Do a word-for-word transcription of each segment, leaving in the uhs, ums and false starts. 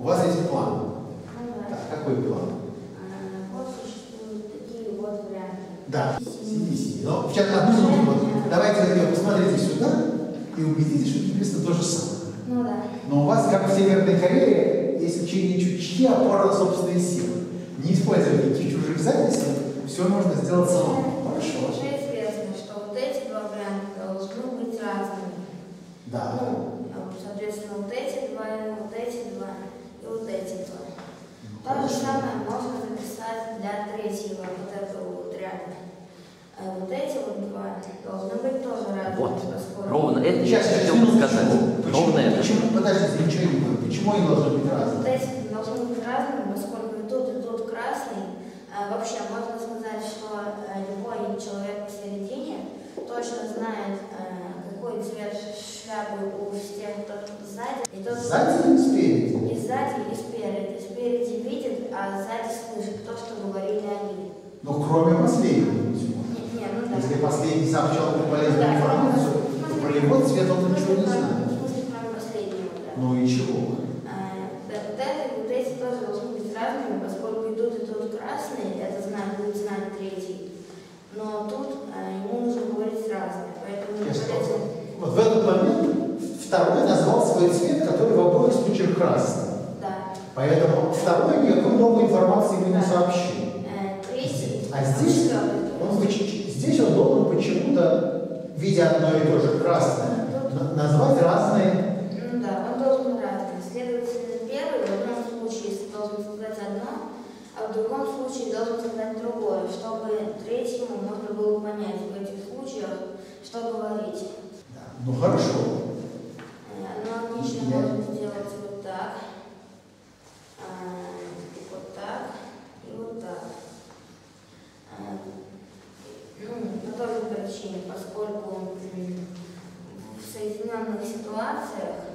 У вас есть план? Ага. Так, какой план? А, вот существуют такие вот варианты. Да, сиди, сиди. Но в чат одну минуту. Вот. Давайте, например, посмотрите сюда и убедитесь, что написано то же самое. Ну да. Но у вас, как в Северной Корее, есть учение чучхи, опора на собственные силы. Не используя никаких чужих записей, все можно сделать самому. Хорошо. Уже известно, что вот эти два варианта должны быть разными. Да. Соответственно, вот эти два, вот эти два и вот эти два. Ну, то же самое можно записать для третьего, вот этого вот ряда. А вот эти вот два должны быть тоже разными. Вот, поскольку... ровно это сейчас, я хотел бы сказать. Почему? Ровно это. Почему? Подождите, ничего не будет. Почему они должны быть разными? Вот эти должны быть разными, поскольку и тут, и тут красный. А вообще, можно сказать, что любой человек посередине точно знает, какой цвет шляпы у всех, кто сзади. И тот, сзади и спереди? И сзади, и спереди. И спереди видит, а сзади слышит то, что говорили они. Ну, кроме последнего. Нет, нет, ну да. Если последний сам человек полезет в информацию, то про его цвет он ничего не знает. В смысле, кроме последнего, да. Ну и чего? Вот эти тоже должны быть разными, поскольку идут и тут красные, это знак, будет знать третий. Но тут ему нужно говорить разные. Поэтому вот в этот момент второй назвал свой цвет, который в обоих случаях красный. Да. Поэтому второй никакой новой информации ему не сообщил. Третий. А здесь он, здесь он должен почему-то, видя одно и то же красное, назвать разные. Ну да, он должен быть разный. Следовательно, первый в одном случае должен сказать одно, а в другом случае должен сказать другое, чтобы третьему можно было понять в этих случаях, что говорить. Ну хорошо. Аналогично я... можно сделать вот так, вот так и вот так. Ну, по той же причине, поскольку в соединенных ситуациях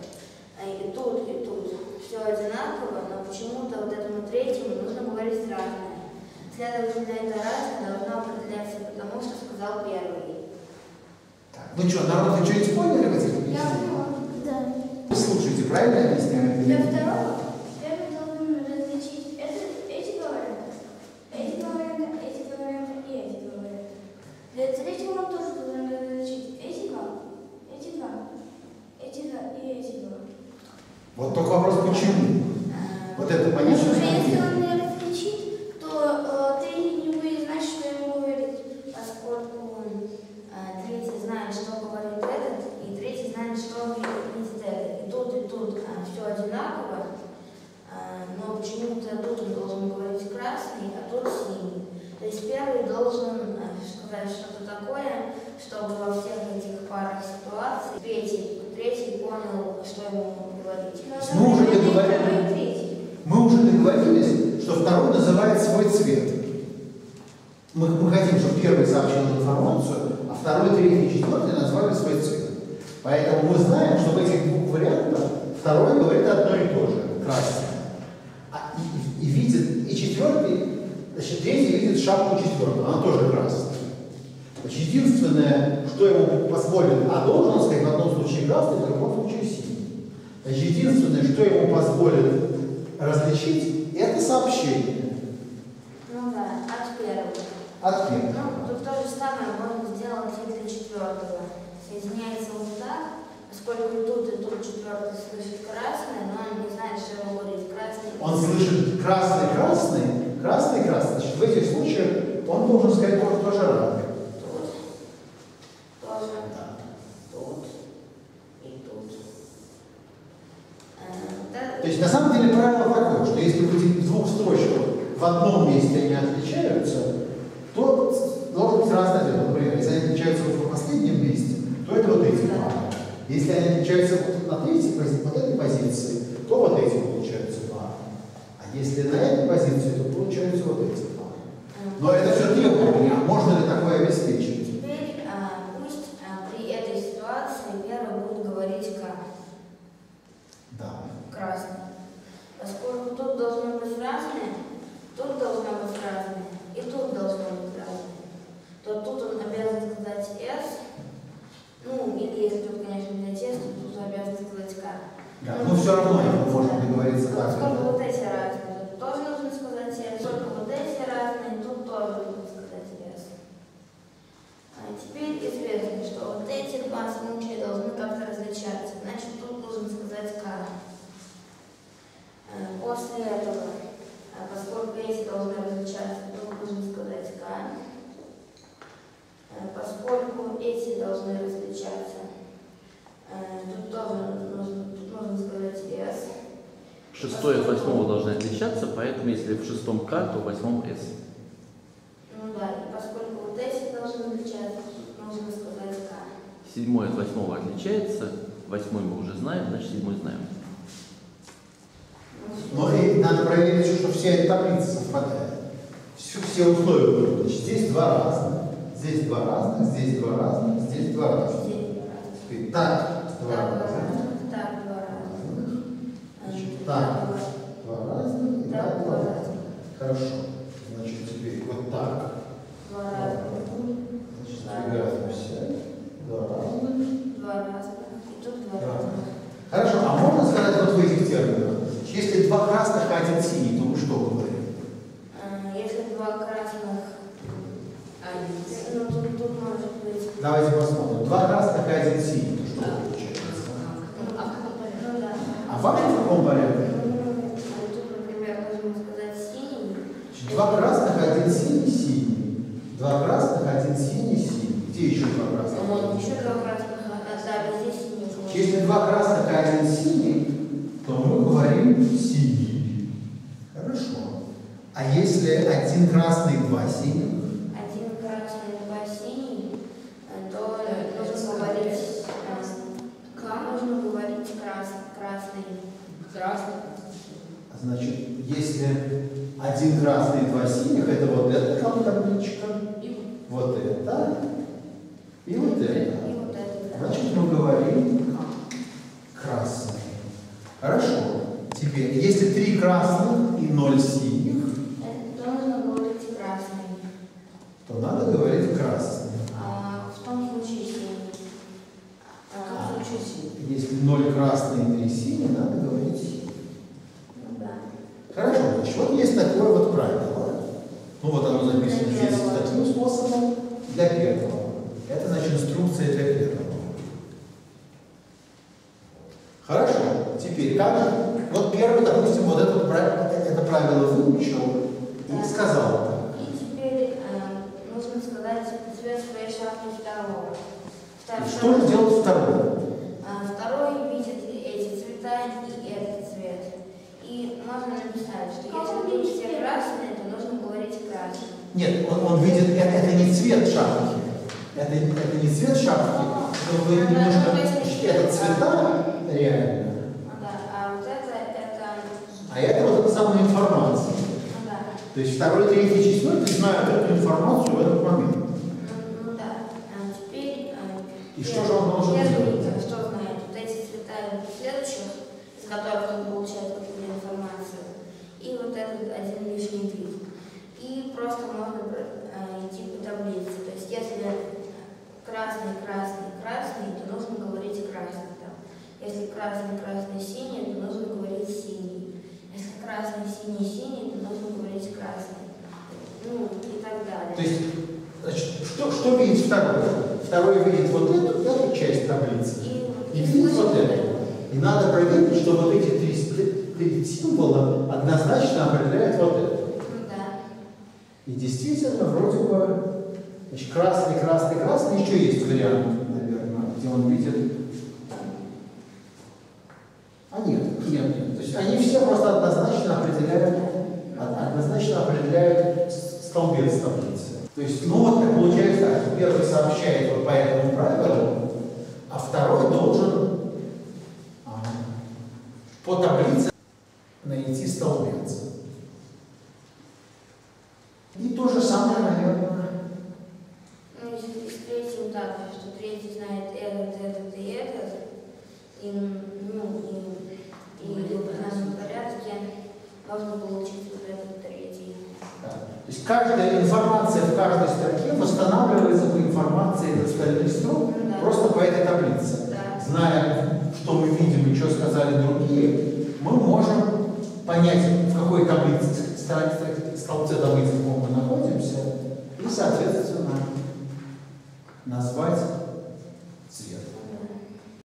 и тут, и тут все одинаково, но почему-то вот этому третьему нужно говорить разное. Следовательно, это разное должно определяться, потому что сказал первый. Ну что, народ, вы что-нибудь поняли в этих объяснениях? Я поняла, да. Слушайте, правильно я объясняю? Для второго, первый должен различить это, эти два варианта, эти два варианта, эти два варианта и эти два варианта. Для третьего он тоже должен различить эти два, эти два, эти два и эти два. Вот только вопрос, почему? А, вот это понятно? Что если он не различит, то э, ты не будешь знать, что ему говорить, поскольку третий знает, что говорит этот, и третий знает, что видит этот. И тут, и тут а, все одинаково, а, но почему-то тут он должен говорить красный, а тут синий. То есть первый должен а, сказать что-то такое, чтобы во всех этих парах ситуаций третий, третий понял, что ему говорить. Мы уже, договорились, мы уже договорились, что второй называет свой цвет. Мы, мы хотим, чтобы первый сообщил информацию, а второй, третий и четвертый назвали свой цвет. Поэтому мы знаем, что в этих двух вариантах второй говорит одно и то же, красное. А, и, и видит, и четвертый, значит, третий видит шапку четвертого, она тоже красная. Значит, единственное, что ему позволено, а должен сказать, в одном случае красный, в другом случае синий. Значит, единственное, что ему позволит различить, это сообщение. Ну да, от первого. От первого. Ну, тут то же самое можно сделать и для четвертого. Соединяется вот так, поскольку и тут, и тут четвертый слышит красный, но он не знает, что его говорит красный. Он слышит красный-красный, красный-красный. Значит, в этих случаях он должен сказать тоже, тоже разный. Тут, тоже, да. Тут и тут. А, да. То есть на самом деле правило такое, что если в двух строчках в одном месте они отличаются, то должен быть разный ответ. Например, если они отличаются вот в последнем месте, то это вот эти два. Если они отличаются вот на третьей позиции, вот этой позиции, то вот эти получаются два. А если на этой позиции, то получаются вот эти два. Но это все требование. Можно ли такое обеспечить? Теперь а, пусть а, при этой ситуации первый будет говорить как? Да. Красный. Поскольку тут должны быть разные, тут должно быть разные. И тут должно быть разные. То тут он обязан сказать S, ну или если тут, конечно, не S, то тут обязан сказать К. Да, но, но все равно можно договориться так. Шестое от восьмого должны отличаться, поэтому если в шестом К, то в восьмом С. Ну да, и поскольку вот С должны отличаться, нужно сказать К. Седьмое от восьмого отличается, восьмой мы уже знаем, значит седьмой знаем. Но и надо проверить еще, что вся эта таблица совпадает. Все, все условия. Значит, здесь два разных, здесь два разных, здесь два разных, здесь два разных. Теперь так два разных. Так, два разных и так два разных. Хорошо. Значит, теперь вот так. Два разных. Значит, приготовимся. Два разных. Два разных. И тут два разных. Хорошо. А можно сказать вот в этих терминах? Если два красных, а один синий, то мы что говорим? Если два красных, один синий. Ну, тут, тут может быть... Давайте посмотрим. Два красных, а один синий. То что получается? А вам это в каком порядке? Тут, например, можно сказать синий. Два красных, один синий, синий. Два красных, один синий, синий. Где еще два красных? Вот, еще два красных, а здесь синий. Если два красных, один синий, то мы говорим синий. Хорошо. А если один красный, два синих? Один красный, два синий, то нужно говорить красный. К нужно говорить красный. Красный. Красный. Значит, если один красный и два синих, это вот эта табличка, и вот это, и вот это. И вот это, да. Значит, мы говорим красный. Хорошо. Теперь, если три красных и ноль синих, то нужно говорить красный. То надо говорить красный. А в том случае синий. А в том случае синий. Если ноль красный и три синий, надо говорить синий. Ну, да. Хорошо, значит, вот есть такое вот правило. Ну вот оно записано здесь таким способом для первого. Это значит инструкция для первого. Хорошо, теперь как же? Вот первый, допустим, вот это, это правило выучил да. и сказал это. И теперь э, нужно сказать цвет своей шахты второго. второго. Что же делать второго? Второй видит эти цвета и этот цвет. И можно написать, что если вы видите красные, то нужно говорить красный. Нет, он, он видит, это, это не цвет шапки. Это, это не цвет шапки. Но вы немножко... Это цвета реально. Да, а вот это... это... А это вот эта самая информация. Ну, да. То есть второй, третий, четвертый знают эту информацию в этот момент. Ну да. А теперь... И я, что же он должен я, делать? С которых он получает какую-то информацию. И вот этот один лишний вид. И просто можно э, идти по таблице. То есть если красный, красный, красный, то нужно говорить красный. Там. Если красный, красный, синий, то нужно говорить синий. Если красный, синий, синий, то нужно говорить красный. Ну и так далее. То есть, значит, что, что видит второй? Второй видит вот эту, эту часть таблицы. И, и, и видит вот эту. И надо проверить, что вот эти три, три символа однозначно определяют вот это. Да. И действительно, вроде бы, значит, красный, красный, красный, еще есть вариант, наверное, где он видит. А нет, нет. То есть они все просто однозначно определяют, однозначно определяют столбец таблицы. То есть, ну вот так получается, первый сообщает вот по этому правилу, а второй должен по таблице найти столбец. И то же самое, наверное. Ну, если с третьим так, что третий знает этот, этот и этот, и, ну, и, и в нашем порядке можно получить вот этот третий. Да. То есть каждая информация в каждой строке восстанавливается по информации из остальных строк, да. Просто по этой таблице. Да. Зная, что мы видим и что сказали другие, мы можем понять, в какой таблице, столбце таблицы мы находимся, и, соответственно, назвать цвет.